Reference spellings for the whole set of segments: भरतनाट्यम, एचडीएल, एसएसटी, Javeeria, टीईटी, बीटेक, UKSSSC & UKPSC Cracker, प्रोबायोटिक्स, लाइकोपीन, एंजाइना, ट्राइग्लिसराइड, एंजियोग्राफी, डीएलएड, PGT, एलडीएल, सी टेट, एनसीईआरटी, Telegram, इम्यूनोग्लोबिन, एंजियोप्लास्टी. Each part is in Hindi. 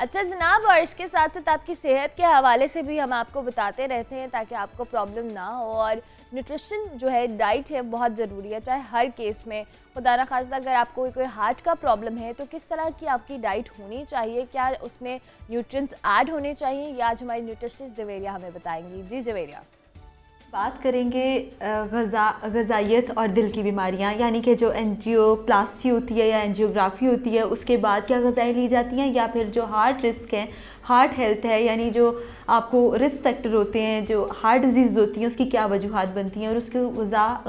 अच्छा जनाब, और इसके साथ साथ आपकी सेहत के हवाले से भी हम आपको बताते रहते हैं ताकि आपको प्रॉब्लम ना हो। और न्यूट्रिशन जो है, डाइट है, बहुत ज़रूरी है। चाहे हर केस में, खुदा न खास्ता अगर आपको कोई हार्ट का प्रॉब्लम है तो किस तरह की आपकी डाइट होनी चाहिए, क्या उसमें न्यूट्रिएंट्स ऐड होने चाहिए, या आज हमारी न्यूट्रिशनिस्ट जवेरिया हमें बताएंगी। जी जवेरिया, बात करेंगे गज़ाइयत और दिल की बीमारियां, यानी कि जो एंजियोप्लास्टी होती है या एंजियोग्राफी होती है, उसके बाद क्या गज़ाएँ ली जाती हैं, या फिर जो हार्ट रिस्क है, हार्ट हेल्थ है, यानी जो आपको रिस्क फैक्टर होते हैं, जो हार्ट डिजीज़ होती हैं, उसकी क्या वजूहात बनती हैं और उसको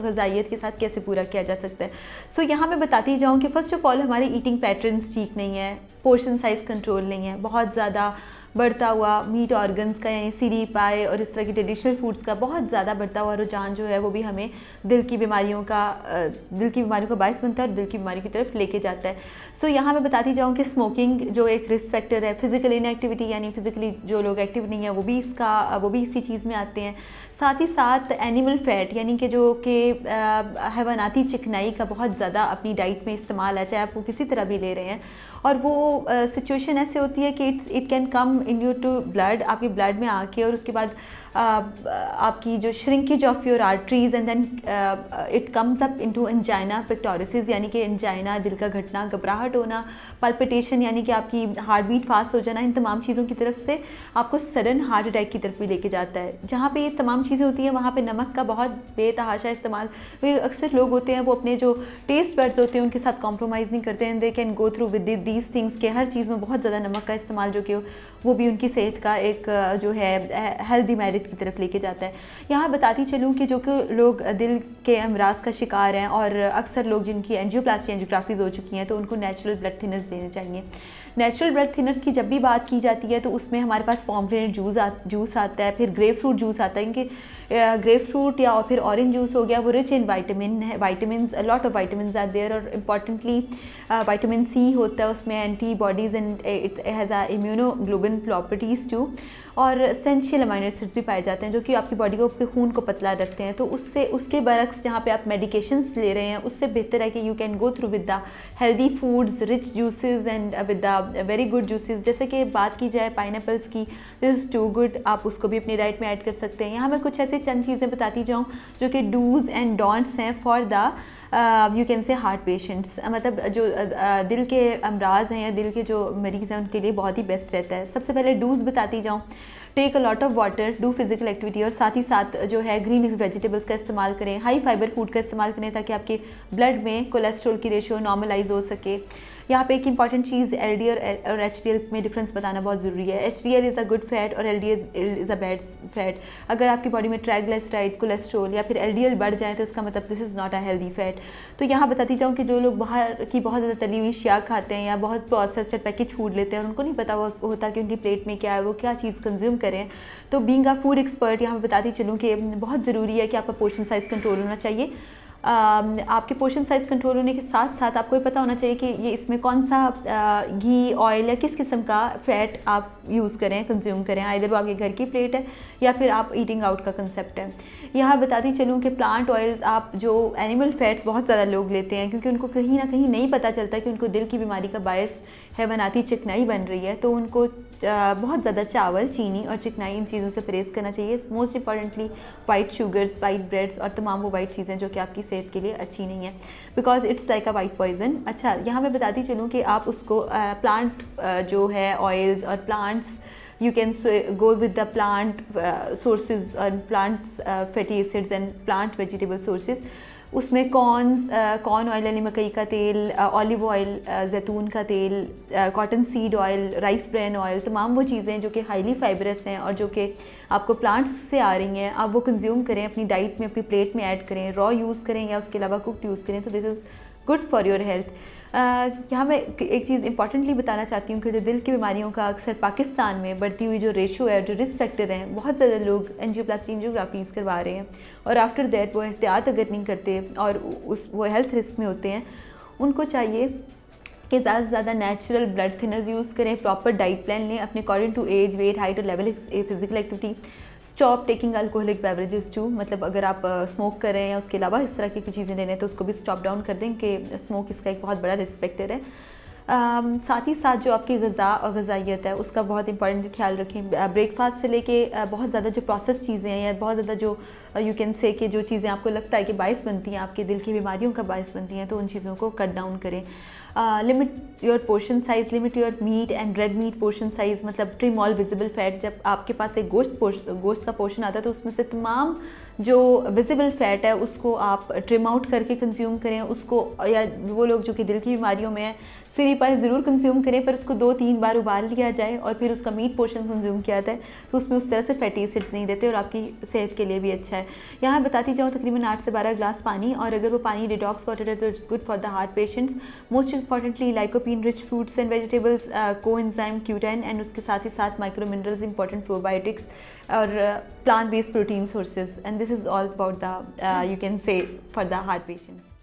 गज़ाइयत के साथ कैसे पूरा किया जा सकता है। सो यहाँ मैं बताती जाऊँ कि फ़र्स्ट ऑफ़ ऑल हमारे ईटिंग पैटर्न्स ठीक नहीं है, पोर्शन साइज़ कंट्रोल नहीं है, बहुत ज़्यादा बढ़ता हुआ मीट ऑर्गन्स का, यानी सीरी, पाए और इस तरह के ट्रेडिशनल फूड्स का बहुत ज़्यादा बढ़ता हुआ रुझान जो है वो भी हमें दिल की बीमारियों का बायस बनता है और दिल की बीमारी की तरफ लेके जाता है। सो यहाँ मैं बताती जाऊँ कि स्मोकिंग जो एक रिस्क फैक्टर है, फिज़िकल इनएक्टिविटी, यानी फिज़िकली जो लोग एक्टिव नहीं है वो भी इसी चीज़ में आते हैं। साथ ही साथ एनिमल फ़ैट, यानी कि जो कि हैवानाती चिकनाई का बहुत ज़्यादा अपनी डाइट में इस्तेमाल है, चाहे आप वो किसी तरह भी ले रहे हैं, और वो सिचुएशन ऐसे होती है कि it can come in due to blood, आपके ब्लड में आके, और उसके बाद आपकी जो shrinkage of your arteries, and then it comes up into एंजाइना pectoris, यानी कि एंजाइना, दिल का घटना, घबराहट होना, पल्पिटेशन, यानी कि आपकी हार्ट बीट फास्ट हो जाना, इन तमाम चीज़ों की तरफ से आपको सडन हार्ट अटैक की तरफ भी लेके जाता है। जहाँ पे ये तमाम चीज़ें होती हैं वहाँ पे नमक का बहुत बेतहाशा इस्तेमाल, अक्सर लोग होते हैं वो अपने जो टेस्ट बड्स होते हैं उनके साथ कॉम्प्रोमाइज़ नहीं करते हैं, they can go through with these things के हर चीज़ में बहुत ज़्यादा नमक का इस्तेमाल, जो कि वो भी उनकी सेहत का एक जो है हेल्थ डिमेरिट की तरफ लेके जाता है। यहाँ बताती चलूँ कि जो कि लोग दिल के अमराज का शिकार हैं, और अक्सर लोग जिनकी एंजियोप्लास्टी, एंजियोग्राफीज हो चुकी हैं, तो उनको नेचुरल ब्लड थिनर्स देने चाहिए। नेचुरल ब्लड थिनर्स की जब भी बात की जाती है तो उसमें हमारे पास पॉमग्रेनेट जूस आता है, फिर ग्रेप फ्रूट जूस आता है, इनके ग्रेप फ्रूट या फिर ऑरेंज जूस हो गया, वो रिच इन वाइटामिन है, vitamin, lot of vitamin are there, और इम्पॉर्टेंटली वाइटामिन सी होता है, उसमें antibodies and it has a इम्यूनोग्लोबिन properties too, और एसेंशियल अमाइनो एसिड्स भी पाए जाते हैं जो कि आपकी बॉडी को, आपके खून को पतला रखते हैं। तो उससे, उसके बरक्स जहाँ पे आप मेडिकेशंस ले रहे हैं, उससे बेहतर है कि you can go through with the healthy foods, rich juices and with the very good juices. जैसे कि बात की जाए पाइनएप्पल्स की, दिस इज़ टू गुड, आप उसको भी अपनी डाइट में ऐड कर सकते हैं। यहाँ मैं कुछ ऐसे चंद चीज़ें बताती जाऊँ जो कि डूज़ एंड डोंट्स हैं for the you can say heart patients, मतलब जो दिल के अमराज हैं या दिल के जो मरीज़ हैं उनके लिए बहुत ही बेस्ट रहता है। सबसे पहले डूज़ बताती जाऊँ, take a lot of water, do physical activity, और साथ ही साथ जो है ग्रीन लीफी वेजिटेबल्स का इस्तेमाल करें, हाई फाइबर फूड का इस्तेमाल करें ताकि आपके ब्लड में कोलेस्ट्रॉल की रेशियो नॉर्मलाइज हो सके। यहाँ पे एक इंपॉर्टेंट चीज़ एलडीएल और एचडीएल में डिफरेंस बताना बहुत ज़रूरी है। एचडीएल is a good fat और एलडीएल is a bad fat. अगर आपकी बॉडी में ट्राइग्लिसराइड, कोलेस्ट्रोल या फिर एलडीएल बढ़ जाए तो इसका मतलब this is not a healthy fat. तो यहाँ बताती जाऊँ कि जो लोग बाहर की बहुत ज़्यादा तली हुई अशिया खाते हैं या बहुत प्रोसेस्ड पैकेज फूड लेते हैं और उनको नहीं पता होता कि उनकी प्लेट में क्या है, वो क्या चीज़ कंज्यूम करें। तो बीइंग अ फूड एक्सपर्ट यहाँ बताती चलूँ कि बहुत ज़रूरी है कि आपका पोर्शन साइज़ कंट्रोल होना चाहिए। आपके पोर्शन साइज़ कंट्रोल होने के साथ साथ आपको ये पता होना चाहिए कि ये इसमें कौन सा घी, ऑयल या किस किस्म का फ़ैट आप यूज़ करें, कंज्यूम करें, आइदर वो आपके घर की प्लेट है या फिर आप ईटिंग आउट का कंसेप्ट है। यहाँ बताती चलूँ कि प्लांट ऑयल, आप जो एनिमल फ़ैट्स बहुत ज़्यादा लोग लेते हैं क्योंकि उनको कहीं ना कहीं नहीं पता चलता कि उनको दिल की बीमारी का बायस हैवानाती चिकनाई बन रही है, तो उनको बहुत ज़्यादा चावल, चीनी और चिकनाई, इन चीज़ों से परहेज़ करना चाहिए। Most importantly white sugars, white breads और तमाम वो वाइट चीज़ें जो कि आपकी सेहत के लिए अच्छी नहीं है, because it's like a white poison. अच्छा, यहाँ मैं बताती चलूँ कि आप उसको प्लांट जो है ऑयल्स और plants, you can go with the plant sources और plants fatty acids and plant vegetable sources. उसमें कॉर्न ऑयल यानी मकई का तेल, ऑलिव ऑयल, जैतून का तेल, cotton seed oil, rice bran oil, तमाम वो चीज़ें जो कि हाईली फाइबरस हैं और जो कि आपको प्लांट्स से आ रही हैं, आप वो कंज्यूम करें, अपनी डाइट में, अपनी प्लेट में ऐड करें, रॉ यूज़ करें या उसके अलावा कुक्ड यूज़ करें, तो this is good for your health. यहाँ मैं एक चीज़ इंपॉर्टेंटली बताना चाहती हूँ कि जो दिल की बीमारियों का अक्सर पाकिस्तान में बढ़ती हुई जो रेशो है, जो रिस्क फैक्टर हैं, बहुत ज़्यादा लोग एंजियोप्लास्टी, एंजियोग्राफीज़ करवा रहे हैं और आफ्टर दैट वो एहतियात अगर नहीं करते और वो हेल्थ रिस्क में होते हैं, उनको चाहिए कि ज़्यादा से ज़्यादा नेचुरल ब्लड थिनर्स यूज़ करें, प्रॉपर डाइट प्लान लें अपने according to age, weight, height और level physical activity. Stop taking alcoholic beverages too, मतलब अगर आप स्मोक करें या उसके अलावा इस तरह की कोई चीज़ें लेने तो उसको भी स्टॉप डाउन कर दें कि स्मोक इसका एक बहुत बड़ा रिस्क फैक्टर है। साथ ही साथ जो आपकी ग़िज़ा और ग़िज़ाइयत है उसका बहुत इंपॉर्टेंट ख्याल रखें। ब्रेकफास्ट से लेके बहुत ज़्यादा जो प्रोसेस चीज़ें हैं या बहुत ज़्यादा जो यू कैन से कि जो चीज़ें आपको लगता है कि बायस बनती हैं, आपके दिल की बीमारियों का बायस बनती हैं, तो उन चीज़ों को कट डाउन करें। Limit your portion size, limit your meat and red meat portion size, मतलब ट्रिम ऑल विजिबल फैट। जब आपके पास एक गोश्त का पोर्शन आता है तो उसमें से तमाम जो विजिबल फैट है उसको आप ट्रिम आउट करके कंज्यूम करें उसको, या वो लोग जो कि दिल की बीमारियों में हैं सिरी पाइस ज़रूर कंज्यूम करें, पर उसको 2-3 बार उबाल लिया जाए और फिर उसका मीट पोर्शन कंज्यूम किया जाए तो उसमें उस तरह से फैटी एसिड्स नहीं रहते और आपकी सेहत के लिए भी अच्छा है। यहाँ बताती जाऊँ तकरीबन 8 से 12 गिलास पानी, और अगर वो पानी डिटॉक्स वाटर है तो it's good for the heart patients. Most importantly लाइकोपीन rich fruits and vegetables, coenzyme Q ten, and उसके साथ ही साथ माइक्रो मिनरल्स, इंपॉर्टेंट प्रोबायोटिक्स और plant based protein sources, and this is all about the you can say for the heart patients.